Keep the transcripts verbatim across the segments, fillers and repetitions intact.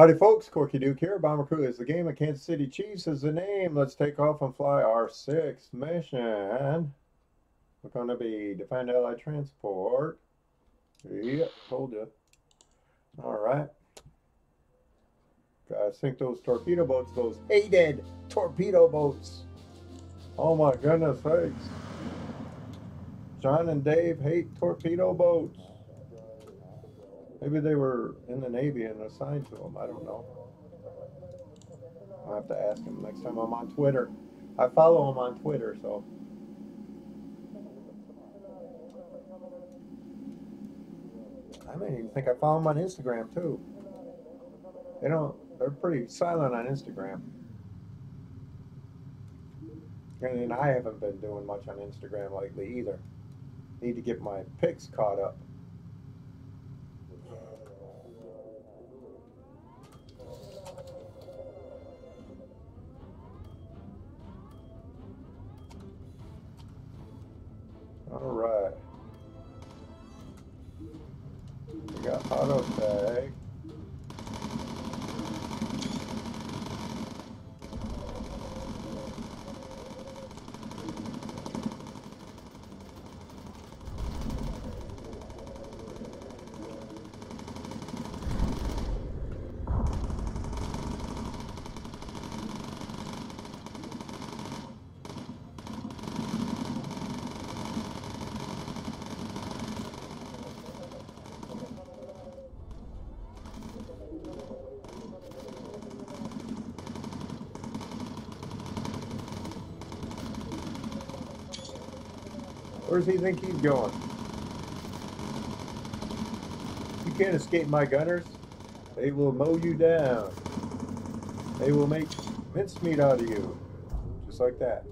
Howdy folks, Corky Duke here. Bomber Crew is the game of Kansas City Chiefs is the name. Let's take off and fly our sixth mission. We're going to be Defend Allied Transport. Yep, told you. Alright. Gotta sink those torpedo boats, those aided torpedo boats. Oh my goodness sakes. John and Dave hate torpedo boats. Maybe they were in the Navy and assigned to them. I don't know. I'll have to ask them next time I'm on Twitter. I follow them on Twitter, so. I don't even think I follow them on Instagram, too. They don't, they're pretty silent on Instagram. And I haven't been doing much on Instagram lately, either. Need to get my pics caught up. Alright. We got auto tag. Where does he think he's going? You can't escape my gunners. They will mow you down. They will make mincemeat out of you. Just like that.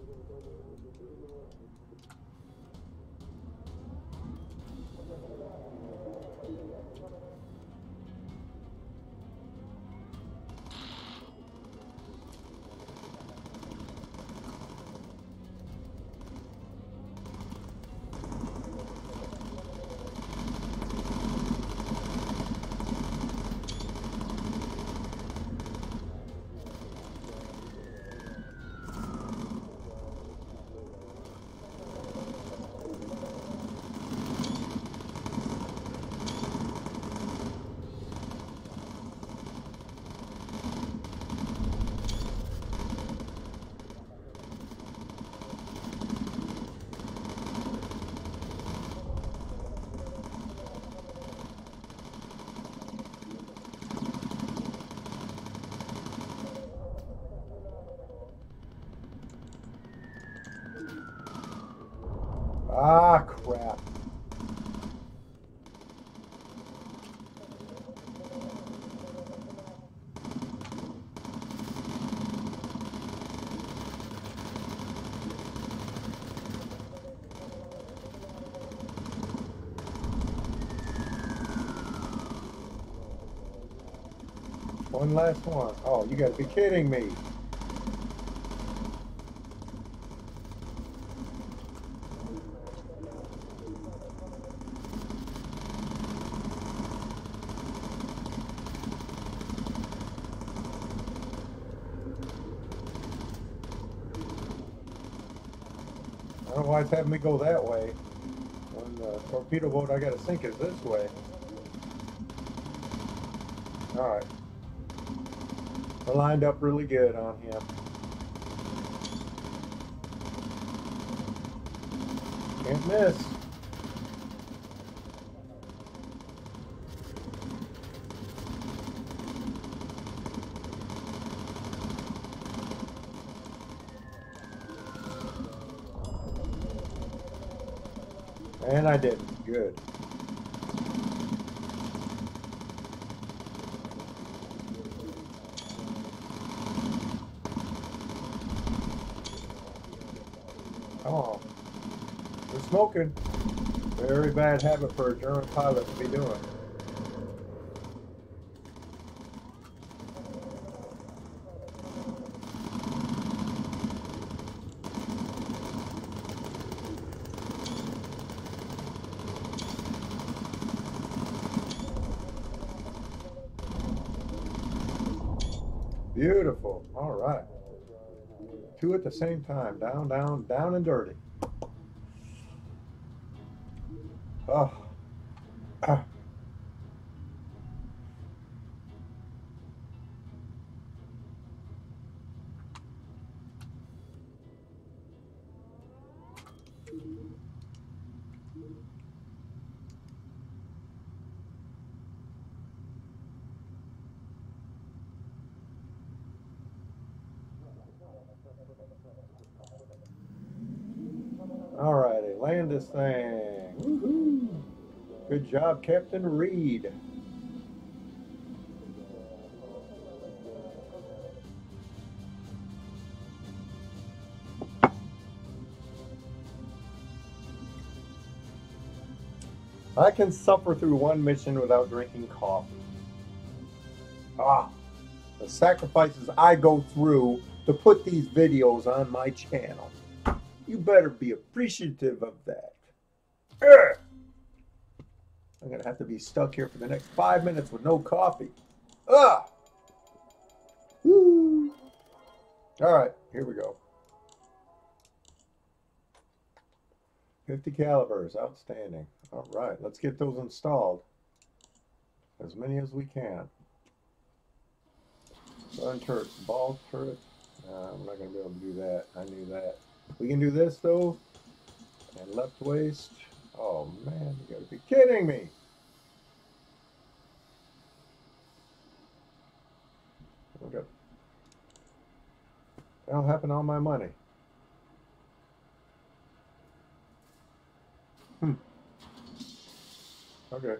Ah, crap. One last one. Oh, you gotta be kidding me. I don't know why it's having me go that way. When the torpedo boat I gotta sink is this way. Alright. I lined up really good on him. Can't miss. And I did. Good. Oh. We're smoking. Very bad habit for a German pilot to be doing. Beautiful. All right. Two at the same time. Down, down, down and dirty. Oh. Ah. Alrighty, land this thing. Woo-hoo. Good job, Captain Reed. I can suffer through one mission without drinking coffee. Ah, the sacrifices I go through to put these videos on my channel. You better be appreciative of that. Urgh. I'm going to have to be stuck here for the next five minutes with no coffee. Ugh. Woo. All right, here we go. fifty calibers, outstanding. All right, let's get those installed. As many as we can. Gun turret, ball turret. Uh, I'm not going to be able to do that. I knew that. We can do this though, and left waist. Oh man, you gotta be kidding me. Okay. That'll happen all my money. Hmm. Okay.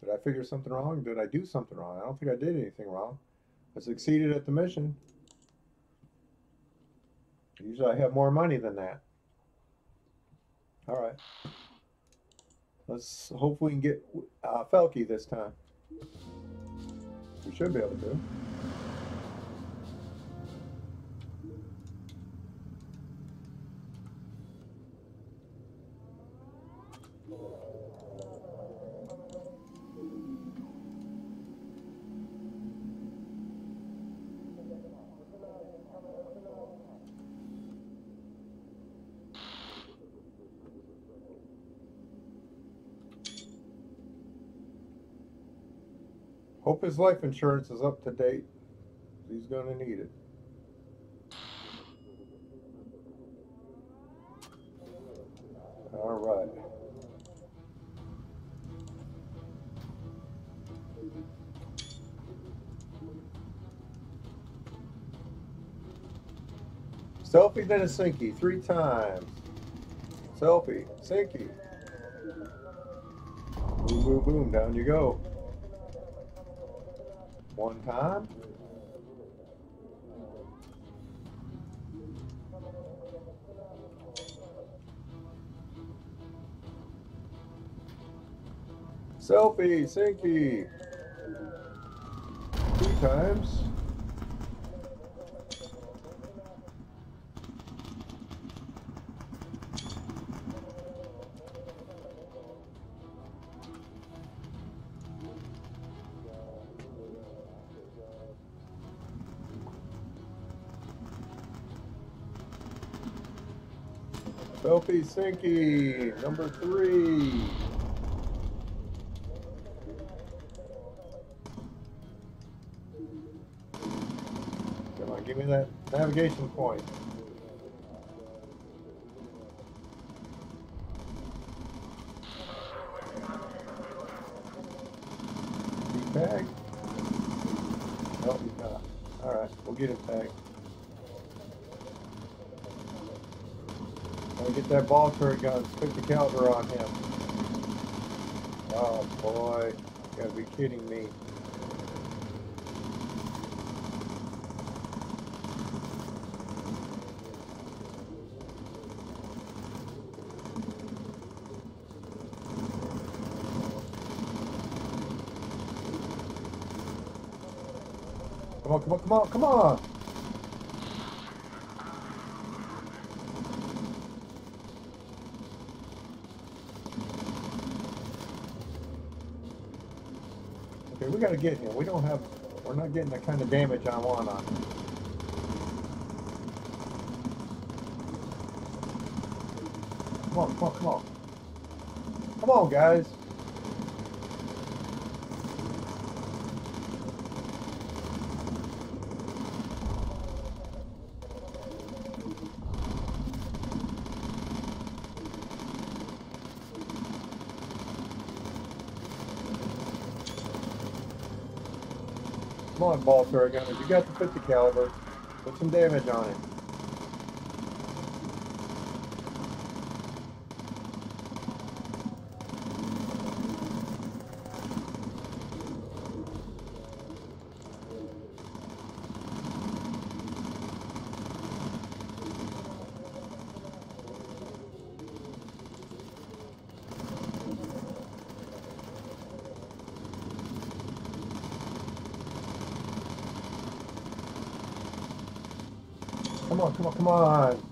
Did I figure something wrong? Did I do something wrong? I don't think I did anything wrong. I succeeded at the mission. Usually I have more money than that. Alright. Let's hope we can get uh, Felky this time. We should be able to. Hope his life insurance is up to date. He's going to need it. All right. Selfie, then a sinky. Three times. Selfie, sinky. Boom, boom, boom. Down you go. One time. Selfie, sinky. Two times. Selfie sinky, number three. Come on, give me that navigation point. He tagged? Nope, he's not. All right, we'll get him tagged. Get that ball turret gun, put the caliber on him. Oh boy, you gotta be kidding me. Come on, come on, come on, come on! Okay, we gotta get in here. We don't have, we're not getting the kind of damage I want on it. Come on, come on, come on. Come on, guys. Come on, ball thrower gunners. You got the fifty caliber. Put some damage on it. Come on, come on, come on.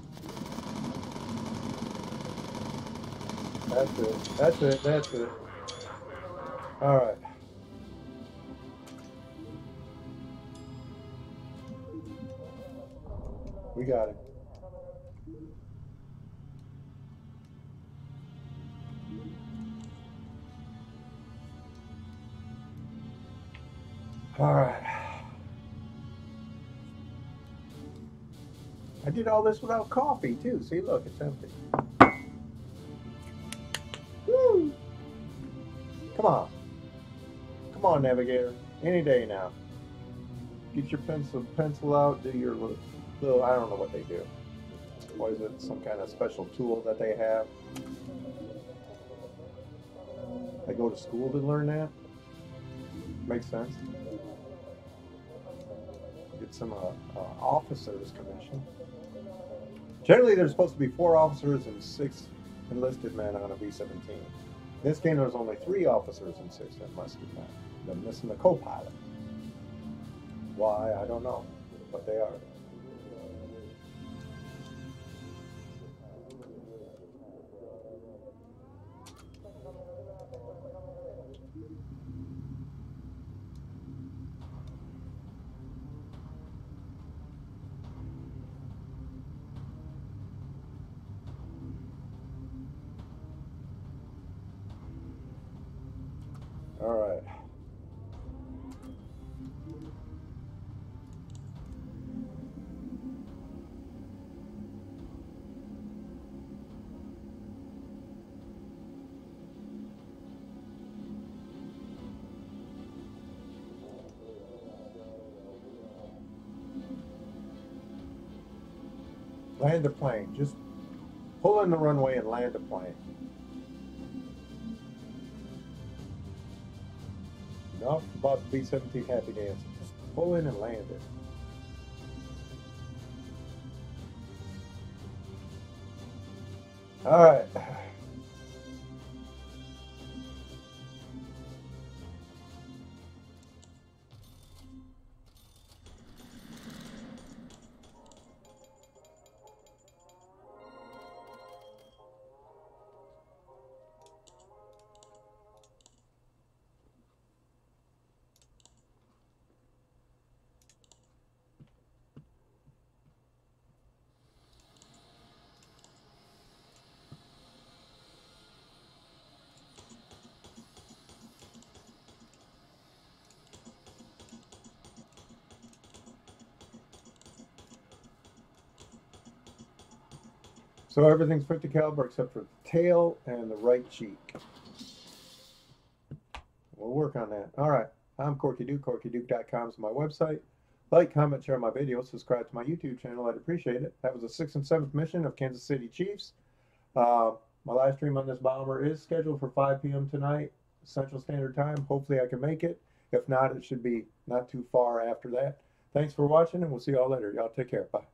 That's it, that's it, that's it. All right. We got it. All right. I did all this without coffee too. See, look, it's empty. Woo! Come on. Come on, Navigator. Any day now. Get your pencil pencil out, do your little, little I don't know what they do. Or is it some kind of special tool that they have? They go to school to learn that? Makes sense. Get some uh, uh, officers commission. Generally, there's supposed to be four officers and six enlisted men on a B seventeen. In this game, there's only three officers and six enlisted men. They're missing the co-pilot. Why? I don't know, but they are. All right. Land the plane. Just pull in the runway and land the plane. Enough about the B seventeen happy dance. Just pull in and land it. All right. So everything's fifty caliber except for the tail and the right cheek. We'll work on that. All right. I'm Corky Duke. Corky Duke dot com is my website. Like, comment, share my videos, subscribe to my YouTube channel. I'd appreciate it. That was the sixth and seventh mission of Kansas City Chiefs. Uh, my live stream on this bomber is scheduled for five P M tonight, Central Standard Time. Hopefully I can make it. If not, it should be not too far after that. Thanks for watching, and we'll see y'all later. Y'all take care. Bye.